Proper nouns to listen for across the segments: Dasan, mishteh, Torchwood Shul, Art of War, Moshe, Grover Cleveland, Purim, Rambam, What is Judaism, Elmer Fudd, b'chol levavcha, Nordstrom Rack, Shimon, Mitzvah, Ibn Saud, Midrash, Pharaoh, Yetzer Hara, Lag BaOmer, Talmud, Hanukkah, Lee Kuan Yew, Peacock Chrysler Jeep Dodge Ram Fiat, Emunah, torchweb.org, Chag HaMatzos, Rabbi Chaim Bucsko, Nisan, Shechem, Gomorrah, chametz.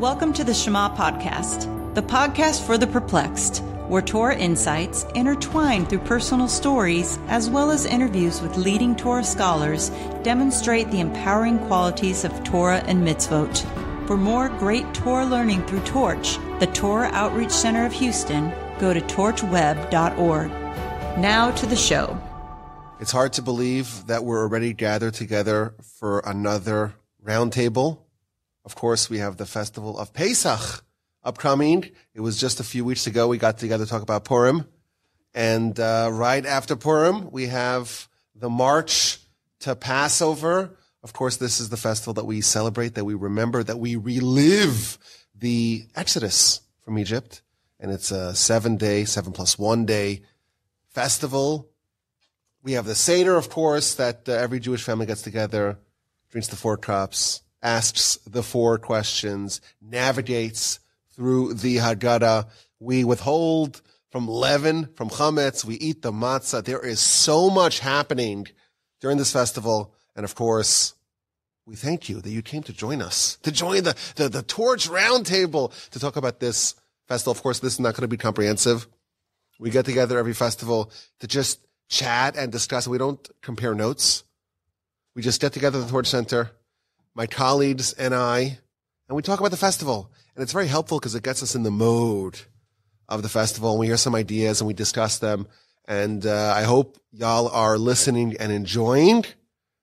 Welcome to the Shema Podcast, the podcast for the perplexed, where Torah insights intertwined through personal stories as well as interviews with leading Torah scholars demonstrate the empowering qualities of Torah and mitzvot. For more great Torah learning through Torch, the Torah Outreach Center of Houston, go to torchweb.org. Now to the show. It's hard to believe that we're already gathered together for another roundtable. Of course, we have the festival of Pesach upcoming. It was just a few weeks ago we got together to talk about Purim. And right after Purim, we have the march to Passover. Of course, this is the festival that we celebrate, that we remember, that we relive the Exodus from Egypt. And it's a 7-day, 7+1 day festival. We have the Seder, of course, that every Jewish family gets together, drinks the four cups, asks the four questions, navigates through the Haggadah. We withhold from leaven, from chametz. We eat the matzah. There is so much happening during this festival. And of course, we thank you that you came to join us, to join the Torch Roundtable to talk about this festival. Of course, this is not going to be comprehensive. We get together every festival to just chat and discuss. We don't compare notes. We just get together at the Torch Center, my colleagues and I, and we talk about the festival. And it's very helpful because it gets us in the mode of the festival, and we hear some ideas, and we discuss them. And I hope y'all are listening and enjoying.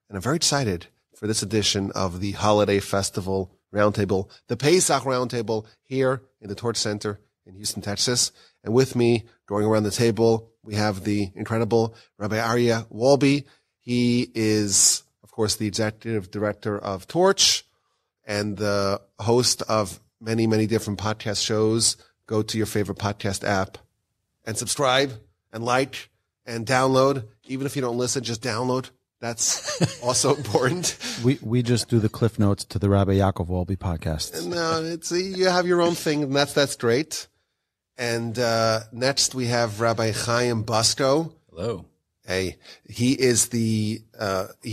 And I'm very excited for this edition of the Holiday Festival Roundtable, the Pesach Roundtable here in the Torch Center in Houston, Texas. And with me, going around the table, we have the incredible Rabbi Aryeh Wolbe. He is, of course, the executive director of Torch and the host of many, many different podcast shows. Go to your favorite podcast app and subscribe and like and download. Even if you don't listen, just download. That's also important. We just do the cliff notes to the Rabbi Yaakov Wolbe podcast. No, it's you have your own thing, and that's great. And next we have Rabbi Chaim Bucsko. Hello. Hey, he is he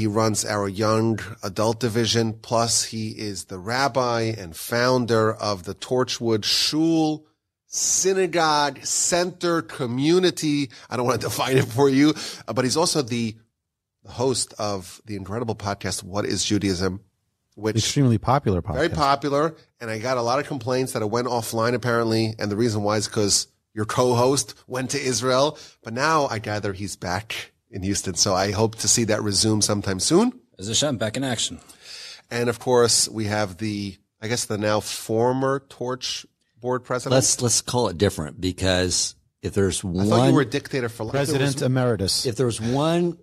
runs our young adult division. Plus, he is the rabbi and founder of the Torchwood Shul Synagogue Center Community. I don't want to define it for you, but he's also the host of the incredible podcast, What is Judaism? Which extremely popular podcast. Very popular. And I got a lot of complaints that it went offline apparently. And the reason why is because your co-host went to Israel, but now I gather he's back in Houston. So I hope to see that resume sometime soon. As Hashem back in action. And of course, we have the now former Torch board president. Let's call it different, because if there's one, I thought you were a dictator for life. President emeritus. If there's one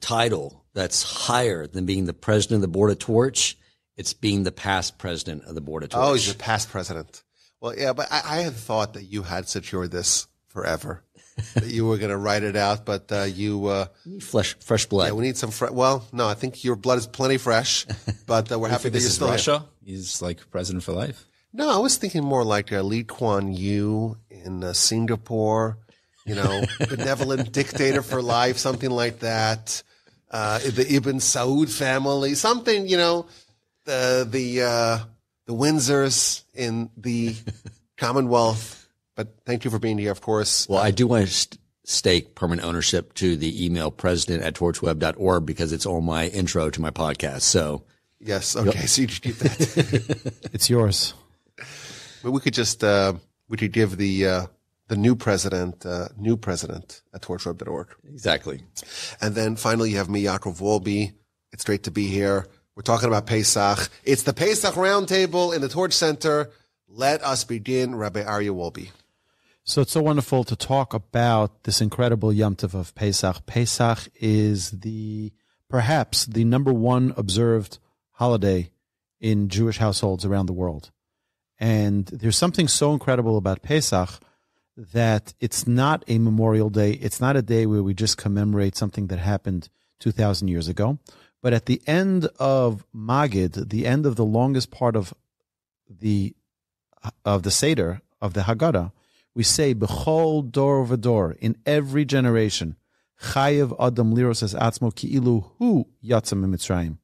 title that's higher than being the president of the board of Torch, it's being the past president of the board of Torch. Oh, he's the past president. Well, yeah, but I had thought that you had secured this forever, that you were going to write it out, but fresh blood. Yeah, we need some well, no, I think your blood is plenty fresh, but we're happy that you're still Russia? Here. He's like president for life. No, I was thinking more like Lee Kuan Yew in Singapore, you know, benevolent dictator for life, something like that. The Ibn Saud family, something, you know, the Windsors in the Commonwealth. But thank you for being here, of course. Well, I do want to stake permanent ownership to the email president@torchweb.org, because it's on my intro to my podcast. So yes. Okay. Yep. So you should keep that. It's yours. But we could just, we could give the new president at torchweb.org. Exactly. And then finally you have me, Yaakov Wolbe. It's great to be here. We're talking about Pesach. It's the Pesach Roundtable in the Torch Center. Let us begin, Rabbi Aryeh Wolbe. So it's so wonderful to talk about this incredible Yom Tov of Pesach. Pesach is perhaps the number one observed holiday in Jewish households around the world. And there's something so incredible about Pesach that it's not a memorial day. It's not a day where we just commemorate something that happened 2,000 years ago. But at the end of Magid, the end of the longest part of the Seder, of the Haggadah, we say, B'chol dor v'dor, in every generation, Chayev Adam liros es atzmo ki'ilu hu yatzam mitzrayim.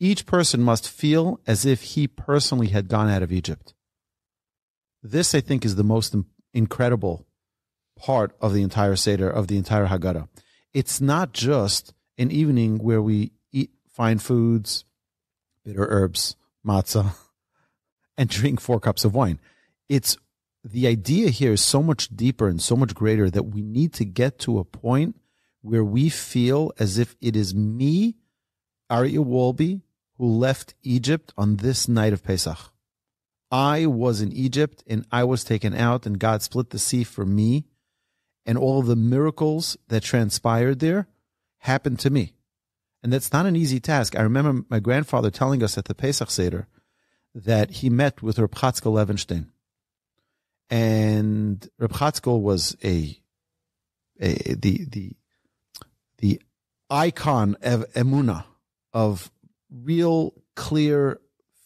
Each person must feel as if he personally had gone out of Egypt. This, I think, is the most incredible part of the entire Seder, of the entire Haggadah. It's not just an evening where we eat fine foods, bitter herbs, matzah, and drink 4 cups of wine. It's the idea here is so much deeper and so much greater that we need to get to a point where we feel as if it is me, Aryeh Wolbe, who left Egypt on this night of Pesach. I was in Egypt and I was taken out and God split the sea for me, and all the miracles that transpired there happened to me. And that's not an easy task. I remember my grandfather telling us at the Pesach Seder that he met with Rabbi Chatzko Levenstein. And Rabbi Chatzko was the icon of Emunah, of real clear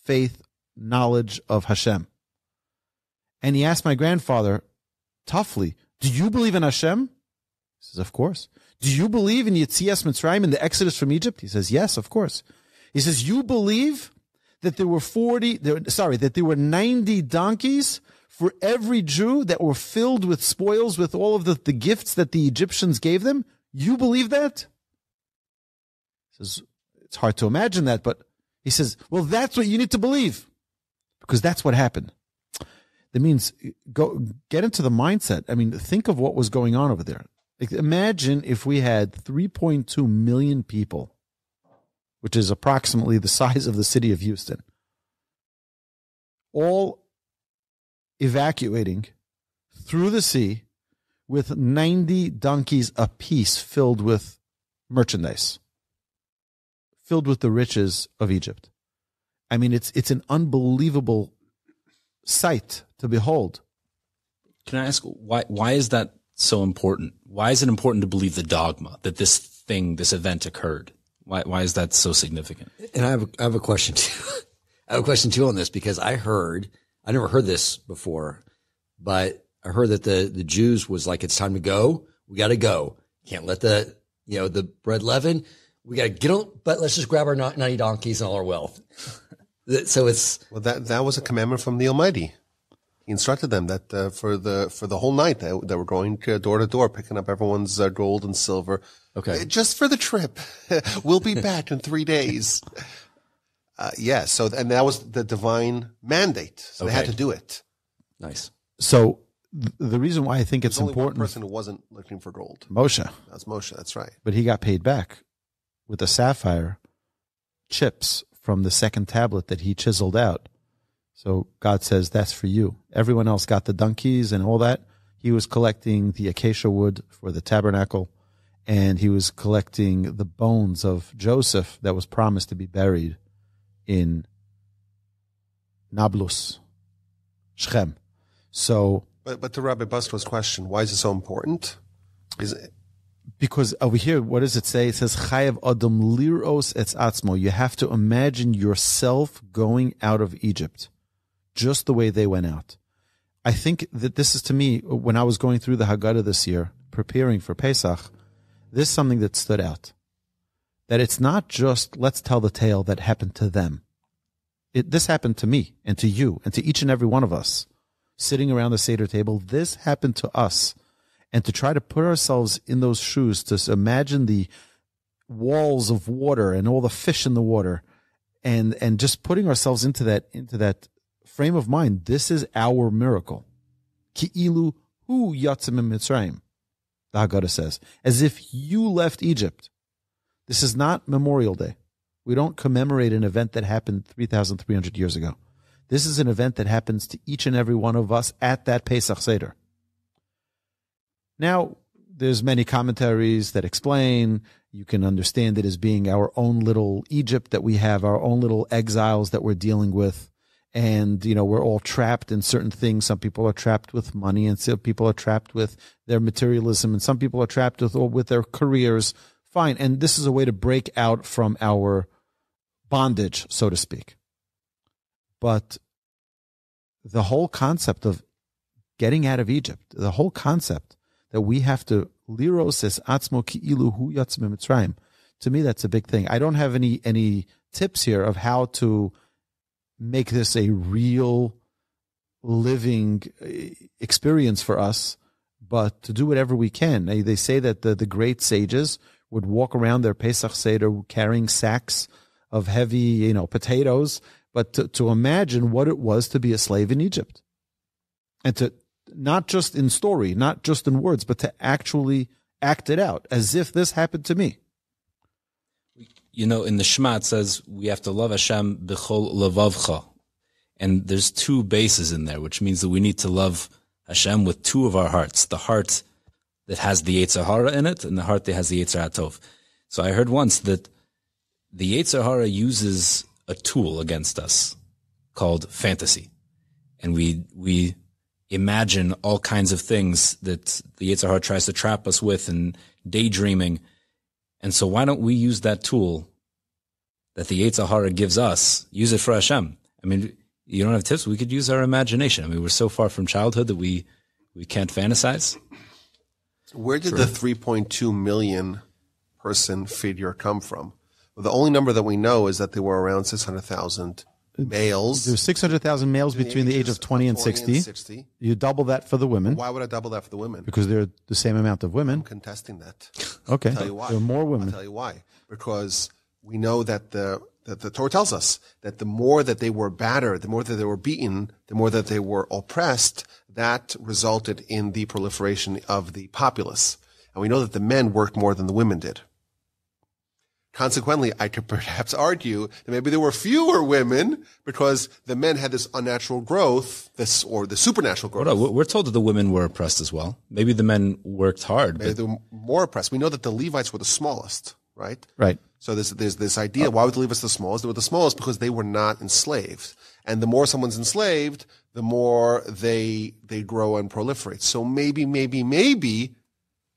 faith, knowledge of Hashem. And he asked my grandfather toughly, "Do you believe in Hashem?" He says, "Of course." "Do you believe in Yetzias Mitzrayim, in the exodus from Egypt?" He says, "Yes, of course." He says, "You believe that there were 90 donkeys for every Jew that were filled with spoils, with all of the gifts that the Egyptians gave them? You believe that?" He says, "It's hard to imagine that," but he says, "Well, that's what you need to believe, because that's what happened." That means get into the mindset. I mean, think of what was going on over there. Like, imagine if we had 3.2 million people, which is approximately the size of the city of Houston, all evacuating through the sea with 90 donkeys apiece filled with merchandise, filled with the riches of Egypt. I mean, it's an unbelievable sight to behold. Can I ask, why is that so important? Why is it important to believe the dogma that this thing, this event occurred? Why is that so significant? And I have a question too. I have a question too on this, because I never heard this before, but I heard that the Jews was like, it's time to go. We got to go. Can't let the bread leaven. We got to get on, but let's just grab our 90 donkeys and all our wealth. So it's, well, that was a commandment from the Almighty. He instructed them that for the whole night they were going door to door, picking up everyone's gold and silver. Okay, just for the trip. We'll be back in 3 days. Yeah. So, and that was the divine mandate. So okay. They had to do it. Nice. So the reason why I think it's important. There's only one person who wasn't looking for gold. Moshe. That's Moshe. That's right. But he got paid back with the sapphire chips from the second tablet that he chiseled out. So God says, that's for you. Everyone else got the donkeys and all that. He was collecting the acacia wood for the tabernacle, and he was collecting the bones of Joseph that was promised to be buried in Nablus, Shechem. So, but to Rabbi Busko's question, why is it so important? Is it because over here, what does it say? It says, "Chayev adam liros etz atzmo." You have to imagine yourself going out of Egypt, just the way they went out. I think that this is, to me, when I was going through the Haggadah this year, preparing for Pesach, this is something that stood out. That it's not just, let's tell the tale that happened to them. This happened to me and to you and to each and every one of us sitting around the Seder table. This happened to us. And to try to put ourselves in those shoes, to imagine the walls of water and all the fish in the water, and just putting ourselves into that frame of mind. This is our miracle. Ki'ilu hu yatzim mitzrayim, the Haggadah says, as if you left Egypt. This is not Memorial Day. We don't commemorate an event that happened 3,300 years ago. This is an event that happens to each and every one of us at that Pesach Seder. Now, there's many commentaries that explain. You can understand it as being our own little Egypt that we have, our own little exiles that we're dealing with. And, you know, we're all trapped in certain things. Some people are trapped with money, and some people are trapped with their materialism, and some people are trapped with their careers. Fine. And this is a way to break out from our bondage, so to speak. But the whole concept of getting out of Egypt, the whole concept that we have to liros es atzmo ki'ilu hu yatzim mitzrayim. To me, that's a big thing. I don't have any tips here of how to make this a real living experience for us, but to do whatever we can. They say that the great sages would walk around their Pesach Seder carrying sacks of heavy, potatoes, but to imagine what it was to be a slave in Egypt. And to not just in story, not just in words, but to actually act it out as if this happened to me. In the Shema it says we have to love Hashem b'chol levavcha. And there's two bases in there, which means that we need to love Hashem with two of our hearts, the heart that has the Yetzer Hara in it and the heart that has the Yetzer HaTov. So I heard once that the Yetzer Hara uses a tool against us called fantasy. And we imagine all kinds of things that the Yetzer Hara tries to trap us with and daydreaming. And so why don't we use that tool that the Yetzer Hara gives us, use it for Hashem? You don't have tips? We could use our imagination. We're so far from childhood that we can't fantasize. Where did the 3.2 million person figure come from? Well, the only number that we know is that there were around 600,000 males. There were 600,000 males between the age of 20 and 60. You double that for the women. Why would I double that for the women? Because there are the same amount of women. I'm contesting that. Okay. I'll tell you why. There are more women. I'll tell you why. Because we know that the Torah tells us that the more that they were battered, the more that they were beaten, the more that they were oppressed, that resulted in the proliferation of the populace. And we know that the men worked more than the women did. Consequently, I could perhaps argue that maybe there were fewer women because the men had this unnatural growth, or the supernatural growth. We're told that the women were oppressed as well. Maybe the men worked hard. Maybe they were more oppressed. We know that the Levites were the smallest, right? Right. So there's this idea, why would the Levites the smallest? They were the smallest because they were not enslaved. And the more someone's enslaved, the more they grow and proliferate. So maybe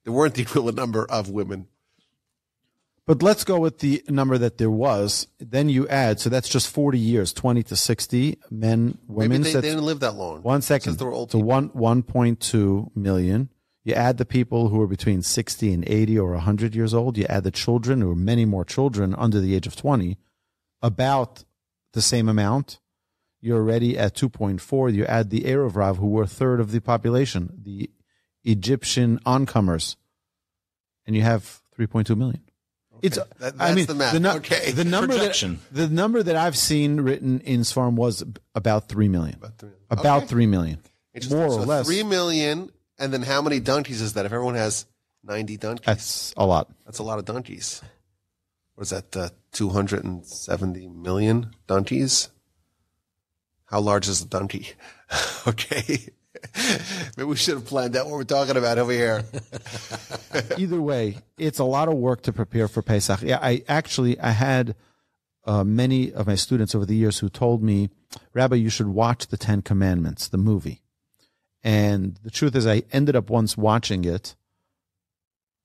there weren't the equivalent number of women. But let's go with the number that there was. Then you add, so that's just 40 years, 20 to 60 men, women. Maybe they didn't live that long. One second. So 1.2 million. You add the people who are between 60 and 80 or 100 years old. You add the children, or many more children under the age of 20, about the same amount. You're already at 2.4. You add the Erev Rav, who were a third of the population, the Egyptian oncomers, and you have 3.2 million. Okay. It's that's the math. The number that I've seen written in Sfarim was about 3 million. About 3 million, more or less. 3 million. And then how many donkeys is that? If everyone has 90 donkeys. That's a lot. That's a lot of donkeys. What is that, 270 million donkeys? How large is a donkey? Okay. Maybe we should have planned out what we're talking about over here. Either way, it's a lot of work to prepare for Pesach. Yeah, I had many of my students over the years who told me, Rabbi, you should watch the Ten Commandments, the movie. And the truth is, I ended up once watching it,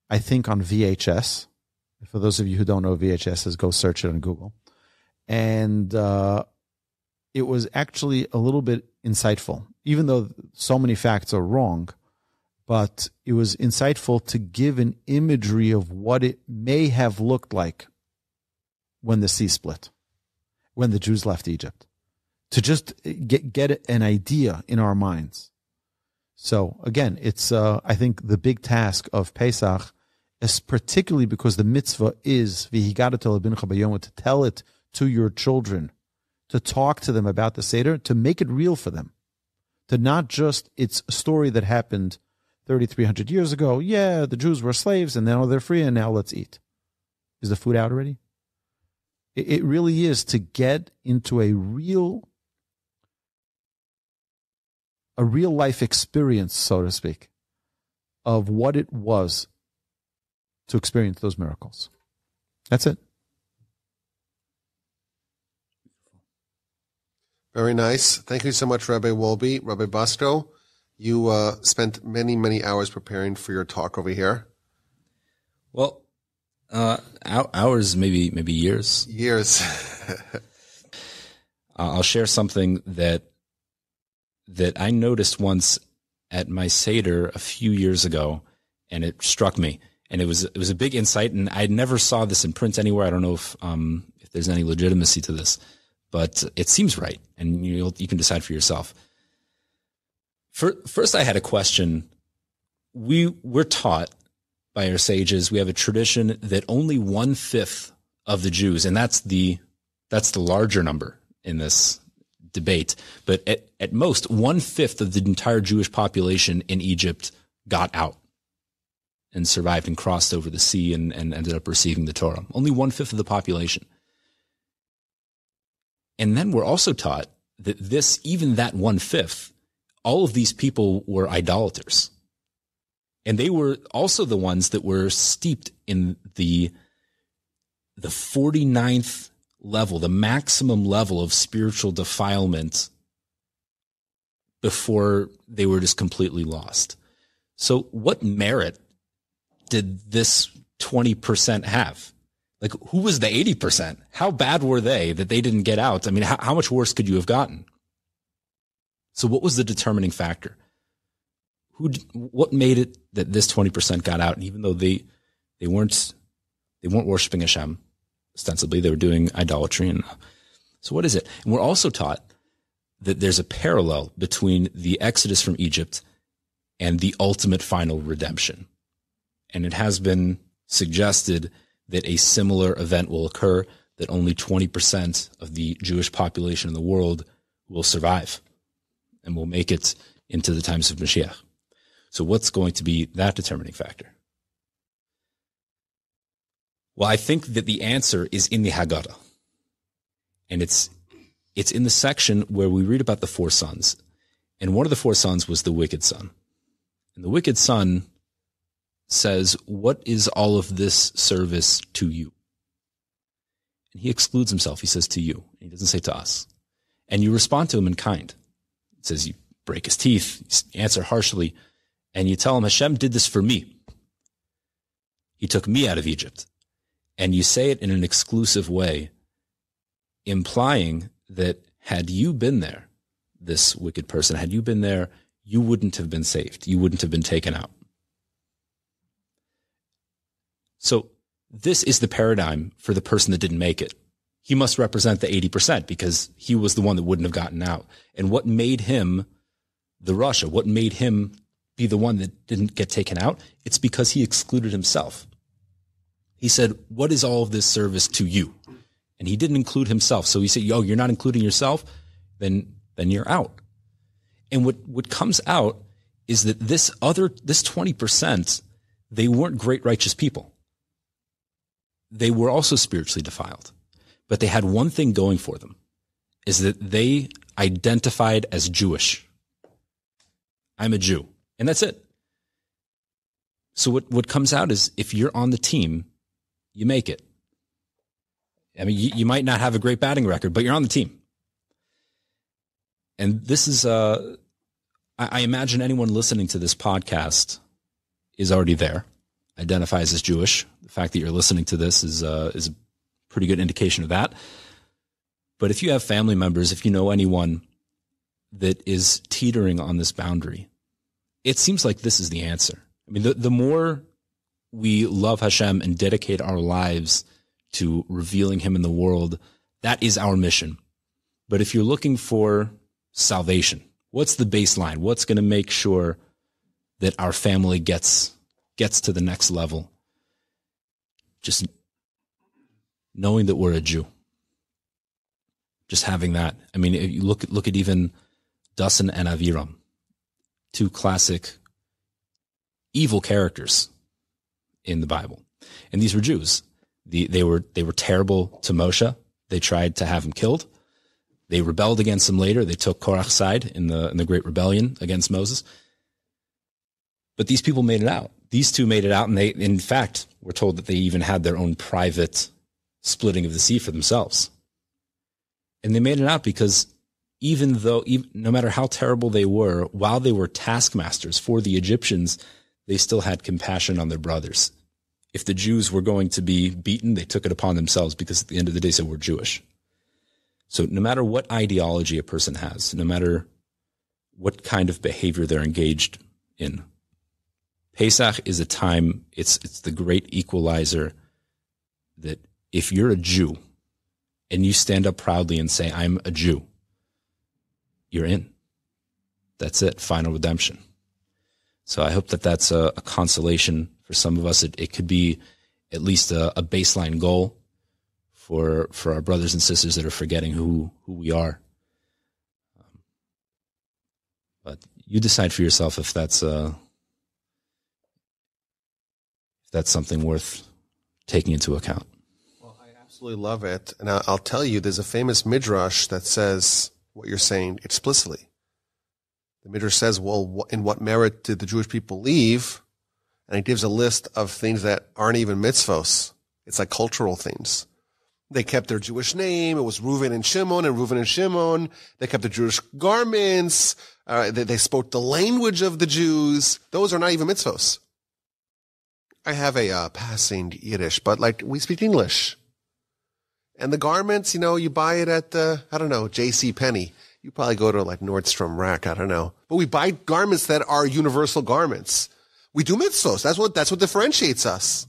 I think, on VHS. For those of you who don't know VHS, is go search it on Google. And it was actually a little bit insightful, even though so many facts are wrong. But it was insightful to give an imagery of what it may have looked like when the sea split, when the Jews left Egypt, to just get an idea in our minds. So again, it's I think the big task of Pesach is, particularly because the mitzvah is to tell it to your children, to talk to them about the Seder, to make it real for them, to not just it's a story that happened 3,300 years ago. Yeah, the Jews were slaves and now they're free and now let's eat. Is the food out already? It really is to get into a real life experience, so to speak, of what it was to experience those miracles. That's it. Very nice. Thank you so much, Rabbi Wolbe, Rabbi Bucsko. You spent many, many hours preparing for your talk over here. Well, hours, maybe years. Years. I'll share something that I noticed once at my Seder a few years ago, and it struck me. And it was a big insight, and I never saw this in print anywhere. I don't know if if there's any legitimacy to this, but it seems right, and you can decide for yourself. First, I had a question. We're taught by our sages, we have a tradition that only 1/5 of the Jews, and that's the larger number in this debate, but at most 1/5 of the entire Jewish population in Egypt got out and survived and crossed over the sea and ended up receiving the Torah. Only 1/5 of the population. And then we're also taught that even that 1/5, all of these people were idolaters. And they were also the ones that were steeped in the 49th level, the maximum level of spiritual defilement before they were just completely lost. So what merit did this 20% have? Like, who was the 80%? How bad were they that they didn't get out? I mean, how much worse could you have gotten? So what was the determining factor? What made it that this 20% got out? And even though they weren't worshiping Hashem, ostensibly, they were doing idolatry. And so what is it? And we're also taught that there's a parallel between the Exodus from Egypt and the ultimate final redemption. And it has been suggested that a similar event will occur, that only 20% of the Jewish population in the world will survive and will make it into the times of Mashiach. So what's going to be that determining factor? Well, I think that the answer is in the Haggadah. And it's in the section where we read about the four sons. And one of the four sons was the wicked son. And the wicked son says, "What is all of this service to you?" And he excludes himself. He says, "To you." He doesn't say to us. And you respond to him in kind. It says you break his teeth, you answer harshly, and you tell him, "Hashem did this for me. He took me out of Egypt." And you say it in an exclusive way, implying that had you been there, this wicked person, had you been there, you wouldn't have been saved. You wouldn't have been taken out. So this is the paradigm for the person that didn't make it. He must represent the 80% because he was the one that wouldn't have gotten out. And what made him the Russia? What made him be the one that didn't get taken out? It's because he excluded himself. He said, "What is all of this service to you?" And he didn't include himself. So he said, "Yo, you're not including yourself, then you're out." And what comes out is that this 20%, they weren't great righteous people. They were also spiritually defiled, but they had one thing going for them, is that they identified as Jewish. I'm a Jew, and that's it. So what comes out is, if you're on the team, you make it. I mean, you might not have a great batting record, but you're on the team. And this is, I imagine anyone listening to this podcast is already there, identifies as Jewish. The fact that you're listening to this is a pretty good indication of that. But if you have family members, if you know anyone that is teetering on this boundary, it seems like this is the answer. I mean, the more we love Hashem and dedicate our lives to revealing Him in the world, that is our mission. But if you're looking for salvation, what's the baseline? What's going to make sure that our family gets to the next level? Just knowing that we're a Jew. Just having that. I mean, if you look at even Dasan and Aviram, two classic evil characters in the Bible. And these were Jews. They were terrible to Moshe. They tried to have him killed. They rebelled against him later. They took Korach's side in the great rebellion against Moses. But these people made it out. These two made it out, and they, in fact, were told that they even had their own private splitting of the sea for themselves. And they made it out because even though no matter how terrible they were, while they were taskmasters for the Egyptians, they still had compassion on their brothers. If the Jews were going to be beaten, they took it upon themselves because at the end of the day, so we're Jewish. So no matter what ideology a person has, no matter what kind of behavior they're engaged in, Pesach is a time, it's the great equalizer that if you're a Jew and you stand up proudly and say, I'm a Jew, you're in. That's it, final redemption. So I hope that that's a consolation for some of us. It could be at least a baseline goal for our brothers and sisters that are forgetting who we are. But you decide for yourself if that's something worth taking into account. Well, I absolutely love it. And I'll tell you, there's a famous Midrash that says what you're saying explicitly. The Midrash says, well, in what merit did the Jewish people leave? And it gives a list of things that aren't even mitzvos. It's like cultural things. They kept their Jewish name. It was Reuven and Shimon, and Reuven and Shimon. They kept the Jewish garments. They spoke the language of the Jews. Those are not even mitzvos. I have a passing Yiddish, but like we speak English. And the garments, you know, you buy it at JCPenney. You probably go to like Nordstrom Rack, I don't know. But we buy garments that are universal garments. We do mitzvos. That's what differentiates us.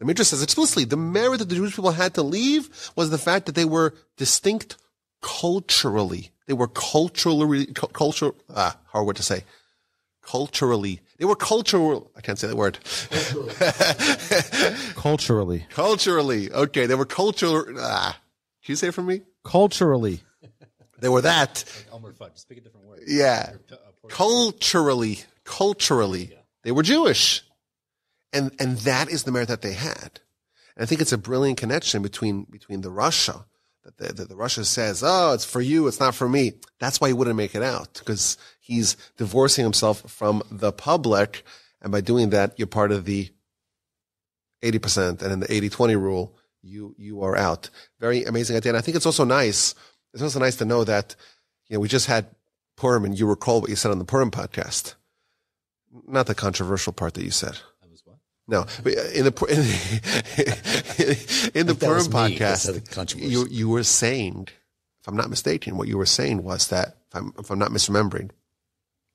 The Midrash says explicitly, the merit that the Jewish people had to leave was the fact that they were distinct culturally. They were culturally. They were cultural. I can't say that word. Culturally. Okay. They were cultural. Can you say it for me? Culturally. They were that. Like Elmer Fudd. Speak a different word. Yeah. Culturally. Yeah. They were Jewish. And that is the merit that they had. And I think it's a brilliant connection between the Russia. The Russia says, oh, it's for you, it's not for me. That's why he wouldn't make it out, because he's divorcing himself from the public. And by doing that, you're part of the 80%. And in the 80-20 rule, you are out. Very amazing idea. And I think it's also nice. It's also nice to know that, you know, we just had Purim, and you recall what you said on the Purim podcast. Not the controversial part that you said. No, in the Purim podcast, you were saying, if I'm not mistaken, what you were saying was that, if I'm not misremembering,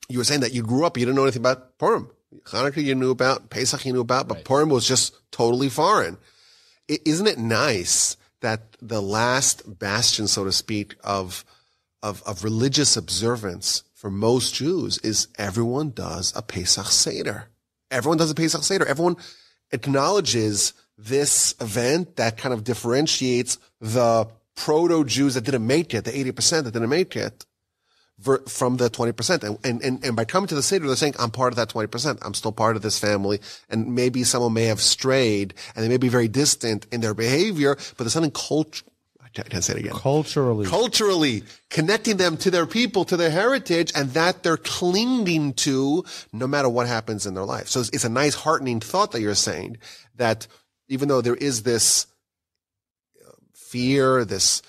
you were saying that you grew up, you didn't know anything about Purim. Hanukkah you knew about, Pesach you knew about, but right. Purim was just totally foreign. Isn't it nice that the last bastion, so to speak, of religious observance for most Jews is everyone does a Pesach Seder. Everyone does a Pesach Seder. Everyone acknowledges this event that kind of differentiates the proto-Jews that didn't make it, the 80% that didn't make it, from the 20%. And by coming to the Seder, they're saying, I'm part of that 20%. I'm still part of this family. And maybe someone may have strayed, and they may be very distant in their behavior, but there's something culturally connecting them to their people, to their heritage, and that they're clinging to no matter what happens in their life. So it's a nice, heartening thought that you're saying, that even though there is this fear, this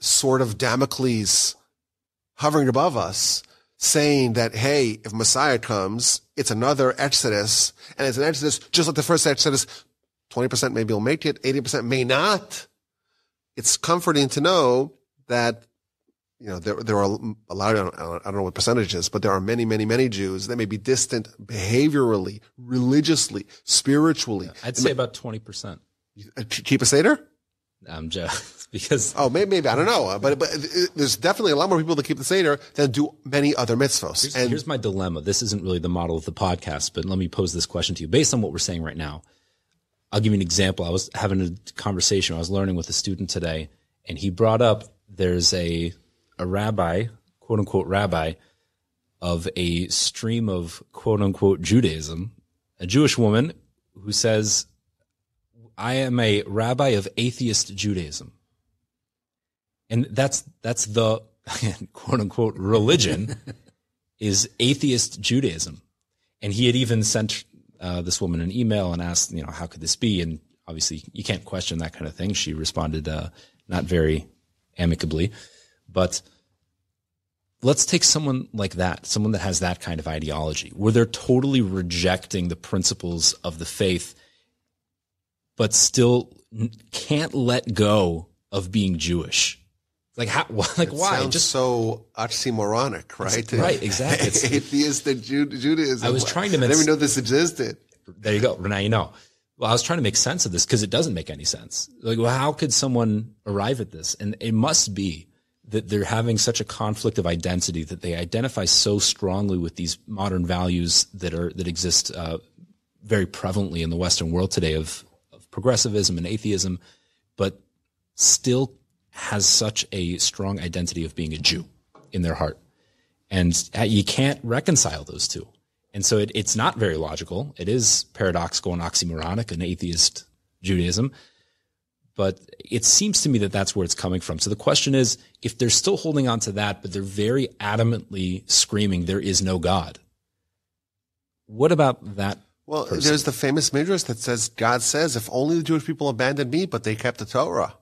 sword of Damocles hovering above us, saying that, hey, if Messiah comes, it's another Exodus, and it's an Exodus just like the first Exodus. 20% maybe will make it, 80% may not. It's comforting to know that, you know, there are a lot of, I don't know what percentage is, but there are many, many, many Jews that may be distant behaviorally, religiously, spiritually. Yeah, I'd say about 20%. Keep a Seder? I'm just because. Oh, maybe I don't know. But there's definitely a lot more people that keep the Seder than do many other mitzvos. Here's my dilemma. This isn't really the model of the podcast, but let me pose this question to you. Based on what we're saying right now, I'll give you an example. I was having a conversation. I was learning with a student today, and he brought up there's a rabbi, quote-unquote rabbi, of a stream of quote-unquote Judaism, a Jewish woman who says, I am a rabbi of atheist Judaism. And that's the quote-unquote religion is atheist Judaism. And he had even sent this woman an email and asked, you know, how could this be? And obviously you can't question that kind of thing. She responded not very amicably. But let's take someone like that, someone that has that kind of ideology, where they're totally rejecting the principles of the faith, but still can't let go of being Jewish. Like how? Like why? Just so oxymoronic, right? Right, exactly. It's, atheistic Judaism. I was trying to. I didn't even know this existed. There you go. Now you know. well, I was trying to make sense of this because it doesn't make any sense. Like, well, how could someone arrive at this? And it must be that they're having such a conflict of identity that they identify so strongly with these modern values that exist very prevalently in the Western world today of progressivism and atheism, but still has such a strong identity of being a Jew in their heart. And you can't reconcile those two. And so it's not very logical. It is paradoxical and oxymoronic in atheist Judaism. But it seems to me that that's where it's coming from. So the question is, if they're still holding on to that, but they're very adamantly screaming, there is no God, what about that Well, person? There's the famous Midrash that says, God says, if only the Jewish people abandoned me, but they kept the Torah.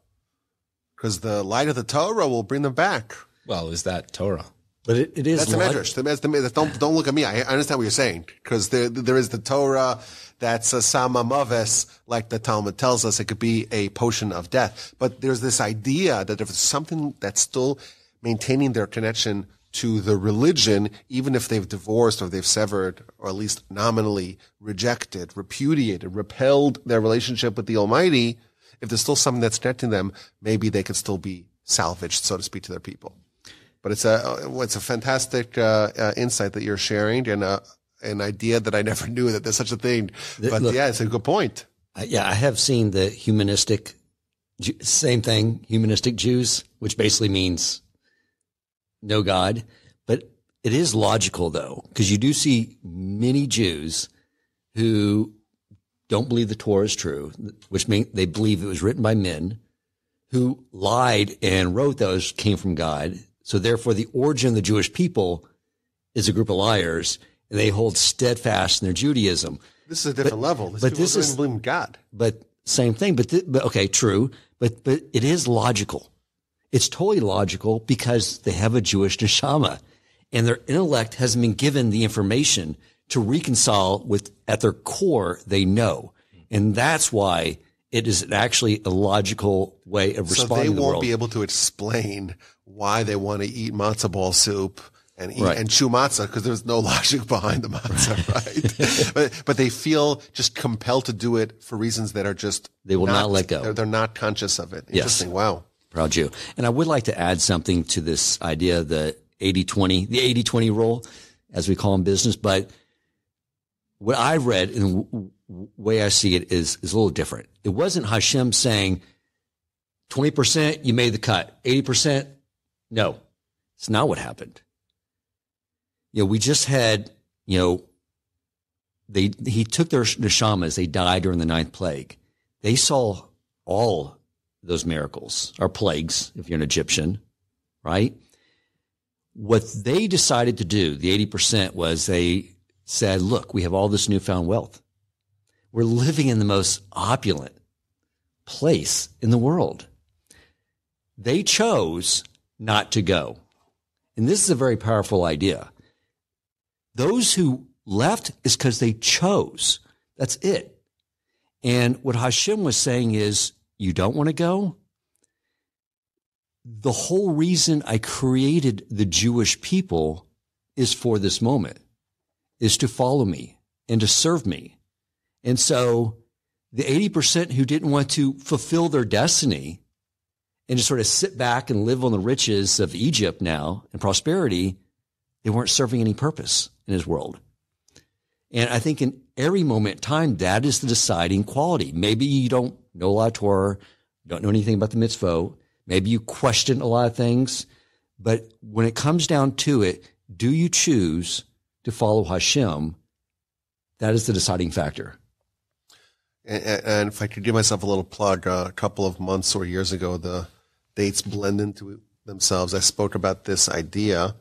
Because the light of the Torah will bring them back. Well, is that Torah? But it is that's the Midrash. Don't look at me. I understand what you're saying, because there is the Torah that's a sama maves, like the Talmud tells us. It could be a potion of death. But there's this idea that if it's something that's still maintaining their connection to the religion, even if they've divorced or they've severed or at least nominally rejected, repudiated, repelled their relationship with the Almighty, if there's still something that's connecting them, maybe they could still be salvaged, so to speak, to their people. But it's a fantastic insight that you're sharing, and an idea that I never knew that there's such a thing. But look, yeah, it's a good point. I have seen the humanistic, same thing, humanistic Jews, which basically means no God. But it is logical, though, because you do see many Jews who don't believe the Torah is true, which means they believe it was written by men who lied and wrote those came from God. So therefore, the origin of the Jewish people is a group of liars, and they hold steadfast in their Judaism. This is a different level. But this is blaming God. But same thing. But okay, true. But it is logical. It's totally logical because they have a Jewish neshama, and their intellect hasn't been given the information to reconcile with at their core they know, and that's why it is actually a logical way of responding to the world. So they won't be able to explain why they want to eat matzo ball soup and eat and chew matzah, because there's no logic behind the matzah, right? but they feel just compelled to do it for reasons that are just – They will not let go. They're not conscious of it. Yes. Interesting. Wow. Proud Jew. And I would like to add something to this idea of the 80-20, the 80-20 rule, as we call in business. But what I read and the way I see it is a little different. It wasn't Hashem saying 20% you made the cut, 80%. No, it's not what happened. You know, we just had, you know, he took their neshamas. They died during the ninth plague. They saw all those miracles or plagues, if you're an Egyptian, right? What they decided to do, the 80%, was they said, look, we have all this newfound wealth. We're living in the most opulent place in the world. They chose not to go. And this is a very powerful idea. Those who left is because they chose. That's it. And what Hashem was saying is, you don't want to go? The whole reason I created the Jewish people is for this moment, is to follow me and to serve me. And so the 80% who didn't want to fulfill their destiny and just sort of sit back and live on the riches of Egypt now and prosperity, they weren't serving any purpose in his world. And I think in every moment in time, that is the deciding quality. Maybe you don't know a lot of Torah, don't know anything about the mitzvot. Maybe you question a lot of things. But when it comes down to it, do you choose to follow Hashem? That is the deciding factor. And if I could give myself a little plug, a couple of months or years ago, the dates blend into themselves. I spoke about this idea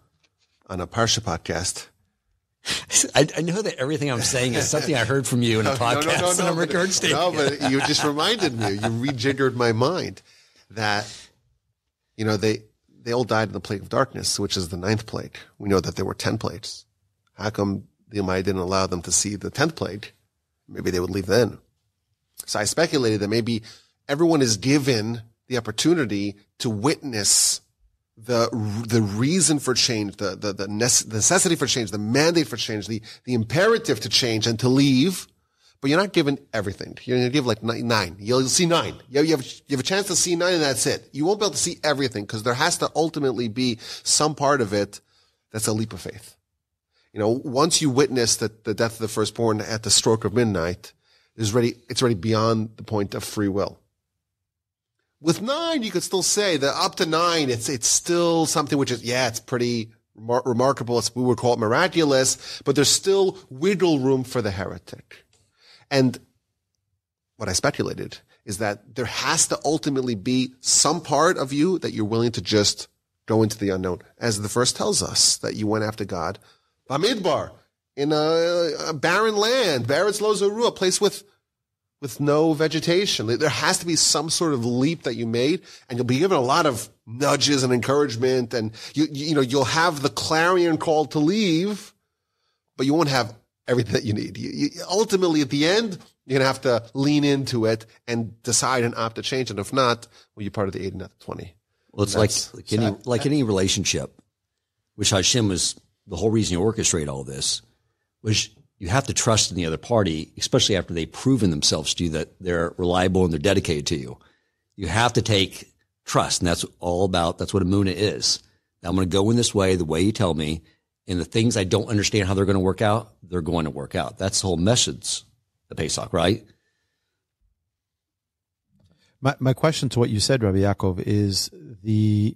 on a Parsha podcast. I know that everything I'm saying is something I heard from you in a podcast. No, and I'm regurgitating. No, but you just reminded me. You rejiggered my mind that, you know, they all died in the plague of darkness, which is the ninth plague. We know that there were 10 plagues. How come the Almighty didn't allow them to see the 10th plague? Maybe they would leave then. So I speculated that maybe everyone is given the opportunity to witness the reason for change, the necessity for change, the mandate for change, the imperative to change and to leave, But you're not given everything. You're going to give like nine. You'll see nine. You have a chance to see nine, and that's it. You won't be able to see everything because there has to ultimately be some part of it that's a leap of faith. You know, once you witness the death of the firstborn at the stroke of midnight, it's already beyond the point of free will. With nine, you could still say that up to nine, it's still something which is, yeah, it's pretty remarkable. We would call it miraculous, but there's still wiggle room for the heretic. And what I speculated is that there has to ultimately be some part of you that you're willing to just go into the unknown. As the verse tells us, that you went after God, Bamidbar, in a barren land, Baretz Lo Zoru, a place with no vegetation. There has to be some sort of leap that you made, and you'll be given a lot of nudges and encouragement, and you'll have the clarion call to leave, but you won't have everything that you need. Ultimately, at the end, you're going to have to lean into it and decide and opt to change. And if not, well, you're part of the 8 and not the 20. Well, it's like any relationship, which Hashem was the whole reason you orchestrate all this, was you have to trust in the other party, especially after they've proven themselves to you that they're reliable and they're dedicated to you. You have to take trust, and that's all about. That's what Emunah is. Now, I'm going to go in this way, the way you tell me. And the things I don't understand how they're going to work out, they're going to work out. That's the whole message, the Pesach, right? My question to what you said, Rabbi Yaakov, is you're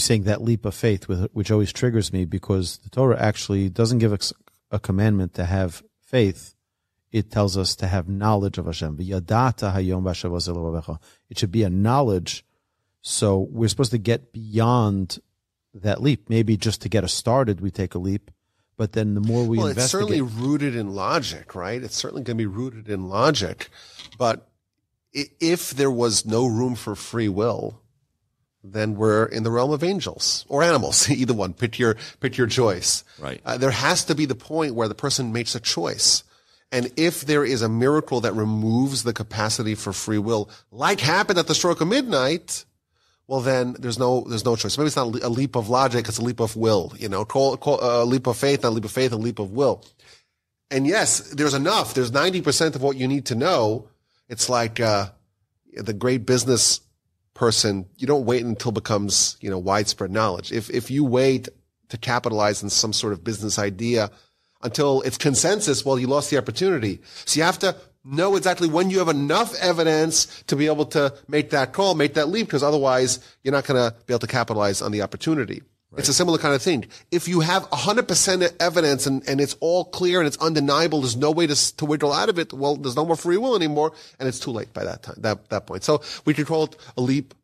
saying that leap of faith, which always triggers me, because the Torah actually doesn't give us a commandment to have faith. It tells us to have knowledge of Hashem. It should be a knowledge. So we're supposed to get beyond that leap. Maybe just to get us started, we take a leap, but then the more we investigate. Well, it's certainly rooted in logic, right? It's certainly going to be rooted in logic, but if there was no room for free will, then we're in the realm of angels or animals, either one. Pick your choice. Right. There has to be the point where the person makes a choice. And if there is a miracle that removes the capacity for free will, like happened at the stroke of midnight, well, then there's no choice. Maybe it's not a leap of logic; it's a leap of will. You know, call a leap of faith, not a leap of faith, a leap of will. And yes, there's enough. There's 90% of what you need to know. It's like the great business person. You don't wait until it becomes widespread knowledge. If you wait to capitalize on some sort of business idea until it's consensus, well, you lost the opportunity. So you have to know exactly when you have enough evidence to be able to make that call, make that leap, because otherwise you're not going to be able to capitalize on the opportunity. Right. It's a similar kind of thing. If you have 100% evidence and it's all clear and it's undeniable, there's no way to wiggle out of it, well, there's no more free will anymore, and it's too late by that time, that point. So we could call it a leap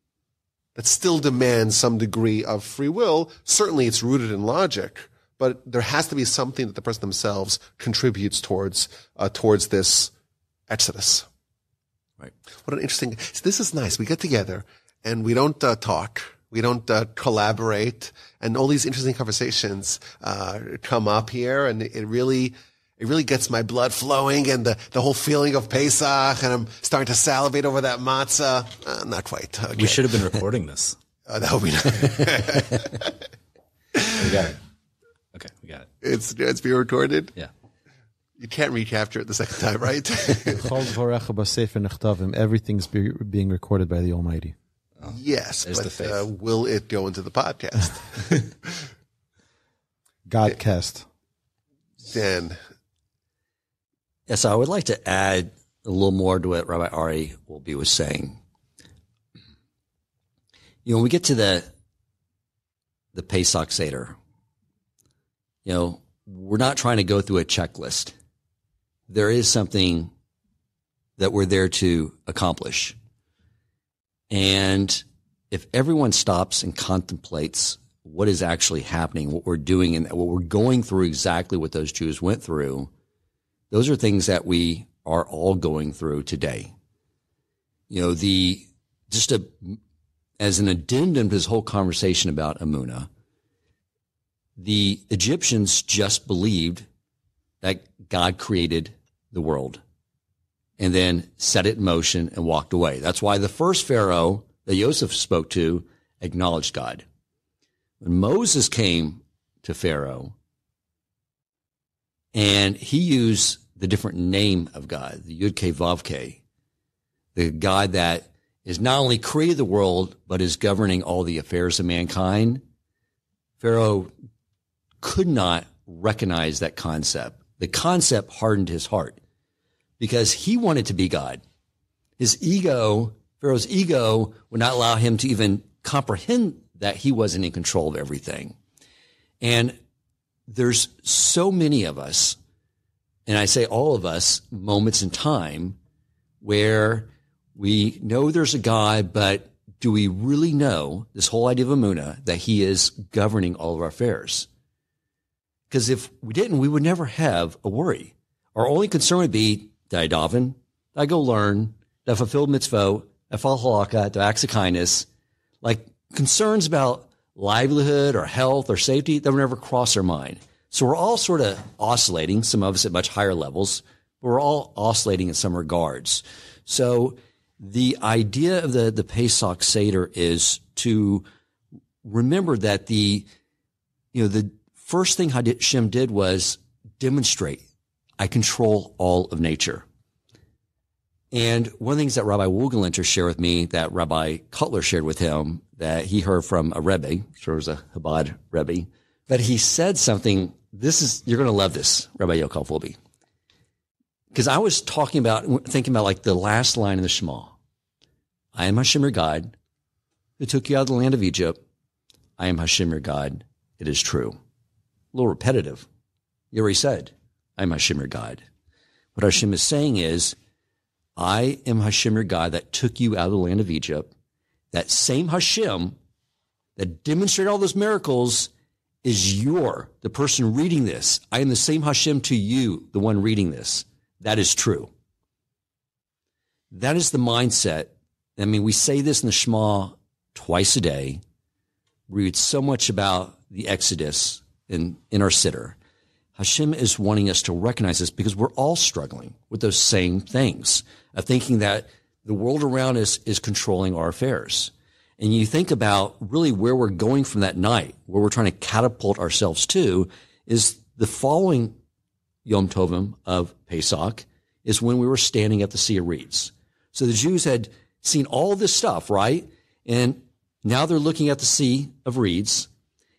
that still demands some degree of free will. Certainly it's rooted in logic, but there has to be something that the person themselves contributes towards this Exodus. Right. What an interesting. So this is nice. We get together and we don't talk. We don't collaborate. And all these interesting conversations come up here, and it really gets my blood flowing, and the whole feeling of Pesach, and I'm starting to salivate over that matzah. Not quite. Okay. We should have been recording this. That would be nice. We got it. Okay, we got it. It's being recorded? Yeah. You can't recapture it the second time, right? Everything's being recorded by the Almighty. Oh, yes, but will it go into the podcast? Godcast. Then. Yeah, so I would like to add a little more to what Rabbi Aryeh Wolbe was saying. You know, when we get to the Pesach Seder, we're not trying to go through a checklist. There is something that we're there to accomplish. And if everyone stops and contemplates what is actually happening, what we're doing, and what we're going through, exactly what those Jews went through, those are things that we are all going through today. As an addendum to this whole conversation about Emunah, the Egyptians just believed that God created the world and then set it in motion and walked away. That's why the first Pharaoh that Yosef spoke to acknowledged God. When Moses came to Pharaoh, and he used the different name of God, the Yud-Keh Vav-Keh, the God that is not only created the world, but is governing all the affairs of mankind. Pharaoh could not recognize that concept. The concept hardened his heart because he wanted to be God. His ego, Pharaoh's ego, would not allow him to even comprehend that he wasn't in control of everything. And there's so many of us, and I say all of us, moments in time where we know there's a God, but do we really know this whole idea of Emunah, that he is governing all of our affairs? Because if we didn't, we would never have a worry. Our only concern would be, did I daven? Did I go learn? Did I fulfill mitzvot? Did I follow halakha? Did I acts of kindness? Like, concerns about livelihood or health or safety, that would never cross our mind. So we're all sort of oscillating, some of us at much higher levels, but we're all oscillating in some regards. So the idea of the Pesach Seder is to remember that the first thing Hashem did was demonstrate, I control all of nature. And one of the things that Rabbi Wolbe shared with me, that Rabbi Cutler shared with him, that he heard from a Rebbe, sure it was a Chabad Rebbe, but he said something, you're going to love this, Rabbi Yaakov Wolbe. Because I was thinking about like the last line in the Shema. I am Hashem your God, who took you out of the land of Egypt. I am Hashem your God, it is true. A little repetitive. You already said, I am Hashem your God. What Hashem is saying is, I am Hashem your God that took you out of the land of Egypt. That same Hashem that demonstrated all those miracles is the person reading this. I am the same Hashem to you, the one reading this. That is true. That is the mindset. I mean, we say this in the Shema twice a day. We read so much about the Exodus in our Seder. Hashem is wanting us to recognize this because we're all struggling with those same things of thinking that the world around us is controlling our affairs. And you think about really where we're going from that night, where we're trying to catapult ourselves to, is the following Yom Tovim of Pesach is when we were standing at the Sea of Reeds. So the Jews had seen all this stuff, right? And now they're looking at the Sea of Reeds.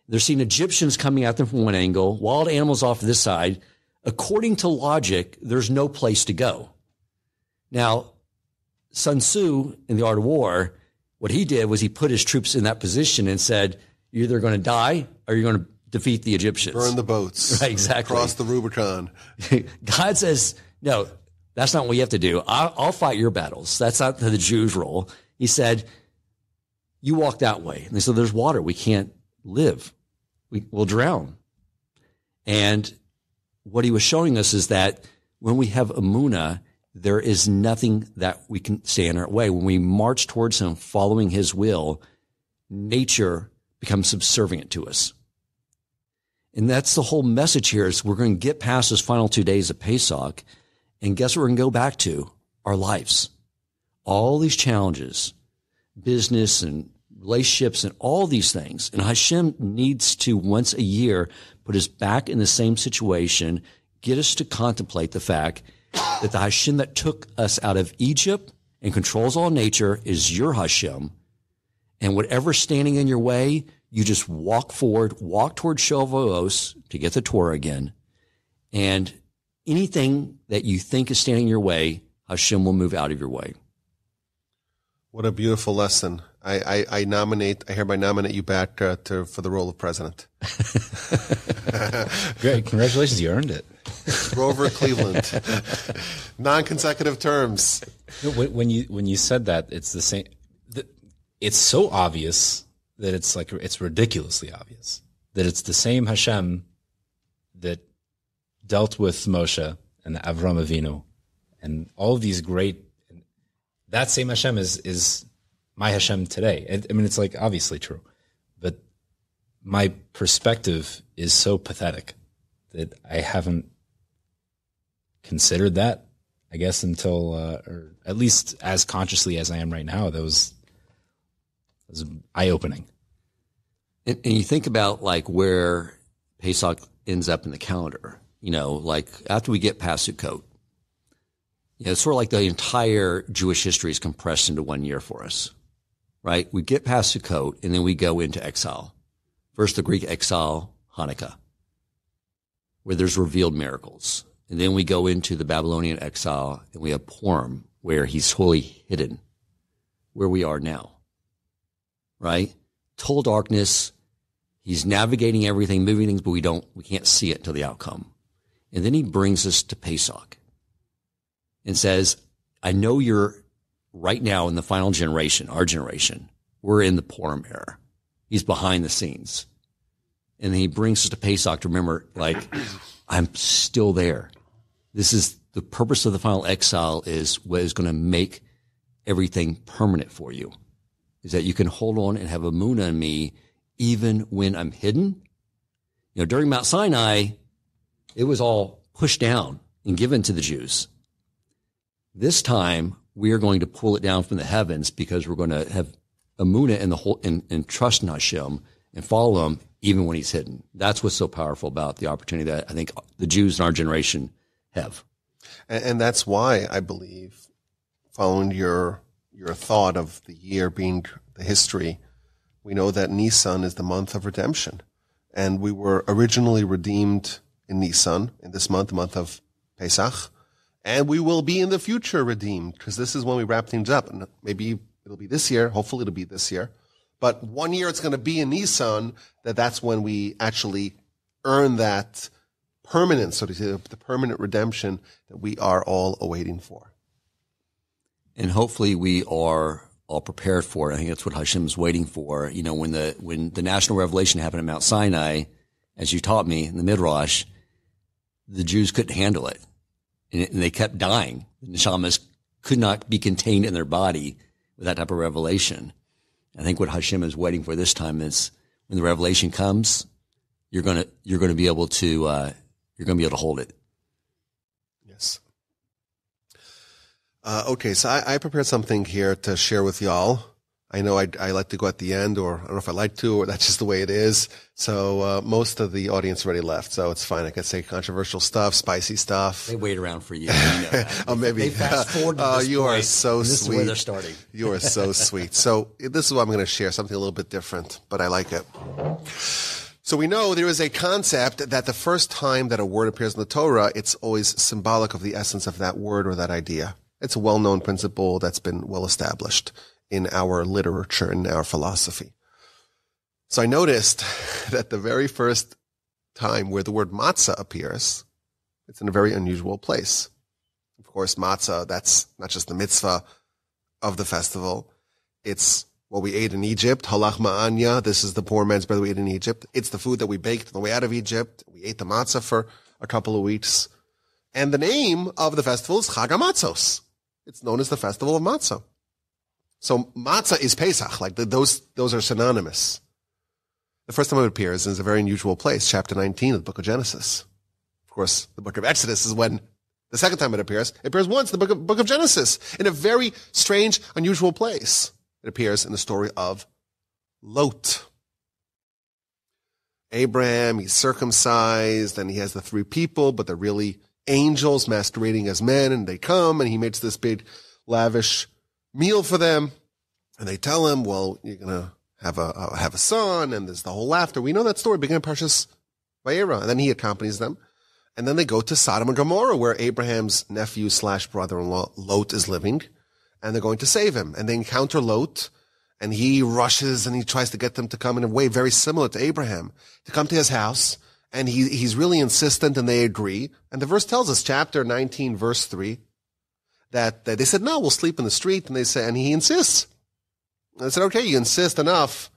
They're seeing Egyptians coming at them from one angle, wild animals off this side. According to logic, there's no place to go. Now, Sun Tzu, in The Art of War, what he did was he put his troops in that position and said, you're either going to die or you're going to defeat the Egyptians. Burn the boats. Right, exactly. Cross the Rubicon. God says, no, that's not what you have to do. I'll fight your battles. That's not the Jews' role. He said, you walk that way. And they said, there's water. We can't live. We'll drown. And what he was showing us is that when we have Emunah, there is nothing that we can stay in our way. When we march towards him, following his will, nature becomes subservient to us. And that's the whole message here, is we're going to get past those final 2 days of Pesach, and guess what we're going to go back to? Our lives. All these challenges, business and relationships and all these things. And Hashem needs to, once a year, put us back in the same situation, get us to contemplate the fact that the Hashem that took us out of Egypt and controls all nature is your Hashem. And whatever's standing in your way, you just walk forward, walk toward Shavuos to get the Torah again. And anything that you think is standing in your way, Hashem will move out of your way. What a beautiful lesson. I hereby nominate you back for the role of president. Great. Congratulations. You earned it. Grover Cleveland. Non-consecutive terms. When you said that, it's the same. It's so obvious that it's like, it's ridiculously obvious that it's the same Hashem that dealt with Moshe and Avram Avinu and all of these great, that same Hashem is my Hashem today. I mean, it's like obviously true, but my perspective is so pathetic that I haven't considered that, I guess, until, or at least as consciously as I am right now. It was eye-opening. And you think about like where Pesach ends up in the calendar. you know, like after we get past Sukkot. You know, it's sort of like the entire Jewish history is compressed into one year for us, right? We get past Sukkot, and then we go into exile. First, the Greek exile, Hanukkah, where there's revealed miracles. And then we go into the Babylonian exile, and we have Purim, where he's wholly hidden, where we are now, right? Total darkness. He's navigating everything, moving things, but we can't see it until the outcome. And then he brings us to Pesach and says, I know you're right now in the final generation, our generation. We're in the Purim era. He's behind the scenes. And then he brings us to Pesach to remember, like, I'm still there. This is the purpose of the final exile, is what is going to make everything permanent for you, is that you can hold on and have a moon on me even when I'm hidden. You know, during Mount Sinai, it was all pushed down and given to the Jews. This time, we are going to pull it down from the heavens because we're going to have Amunah in the whole, and trust in Hashem and follow him even when he's hidden. That's what's so powerful about the opportunity that I think the Jews in our generation have. And that's why I believe, following your thought of the year being the history, we know that Nisan is the month of redemption. And we were originally redeemed in Nisan, in this month, the month of Pesach. And we will be in the future redeemed, because this is when we wrap things up. And maybe it'll be this year. Hopefully it'll be this year. But one year it's going to be in Nisan, that's when we actually earn that permanent, so to say, the permanent redemption that we are all awaiting for. And hopefully we are all prepared for it. I think that's what Hashem is waiting for. You know, when the national revelation happened at Mount Sinai, as you taught me in the Midrash, the Jews couldn't handle it. And they kept dying. The neshamas could not be contained in their body with that type of revelation. I think what Hashem is waiting for this time is when the revelation comes, you're gonna be able to hold it. Yes. Okay, so I prepared something here to share with y'all. I know I like to go at the end, or I don't know if I like to, or that's just the way it is. So most of the audience already left, so it's fine. I can say controversial stuff, spicy stuff. They wait around for you. Oh, maybe. They fast forward to this point. You are so sweet. This is where they're starting. You are so sweet. So this is what I'm going to share, something a little bit different, but I like it. So we know there is a concept that the first time that a word appears in the Torah, it's always symbolic of the essence of that word or that idea. It's a well-known principle that's been well-established in our literature, in our philosophy. So I noticed that the very first time where the word matzah appears, it's in a very unusual place. Of course, matzah, that's not just the mitzvah of the festival. It's what we ate in Egypt, halach ma'anya, this is the poor man's bread we ate in Egypt. It's the food that we baked on the way out of Egypt. We ate the matzah for a couple of weeks. And the name of the festival is Chag HaMatzos. It's known as the Festival of Matzah. So matzah is Pesach, like those are synonymous. The first time it appears is a very unusual place, chapter 19 of the book of Genesis. Of course, the book of Exodus is when the second time it appears once in the book of Genesis, in a very strange, unusual place. It appears in the story of Lot. Abraham, he's circumcised, and he has the three people, but they're really angels masquerading as men, and they come, and he makes this big, lavish meal for them, and they tell him, well, you're going to have a son, and there's the whole laughter. We know that story, beginning of Parshas Vayera, and then he accompanies them, and then they go to Sodom and Gomorrah, where Abraham's nephew / brother-in-law, Lot, is living, and they're going to save him, and they encounter Lot, and he rushes, and he tries to get them to come in a way very similar to Abraham, to come to his house, and he's really insistent, and they agree, and the verse tells us, chapter 19, verse 3, that they said, no, we'll sleep in the street. And they say, and he insists. And I said, okay, you insist enough,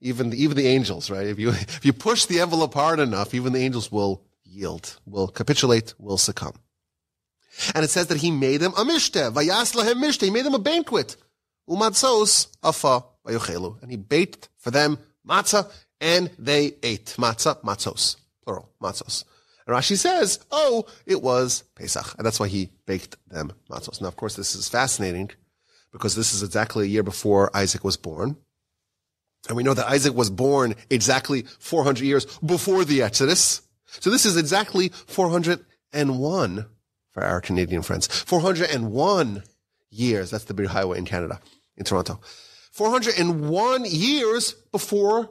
even the angels, right? If you push the envelope hard enough, even the angels will yield, will capitulate, will succumb. And it says that he made them a mishteh, vayas lahem mishteh. He made them a banquet, umatzos afa vayochelu, and he baked for them matzah, and they ate matzah, matzos, plural, matzos. And Rashi says, oh, it was Pesach. And that's why he baked them matzos. Now, of course, this is fascinating because this is exactly a year before Isaac was born. And we know that Isaac was born exactly 400 years before the Exodus. So this is exactly 401 for our Canadian friends. 401 years. That's the big highway in Canada, in Toronto. 401 years before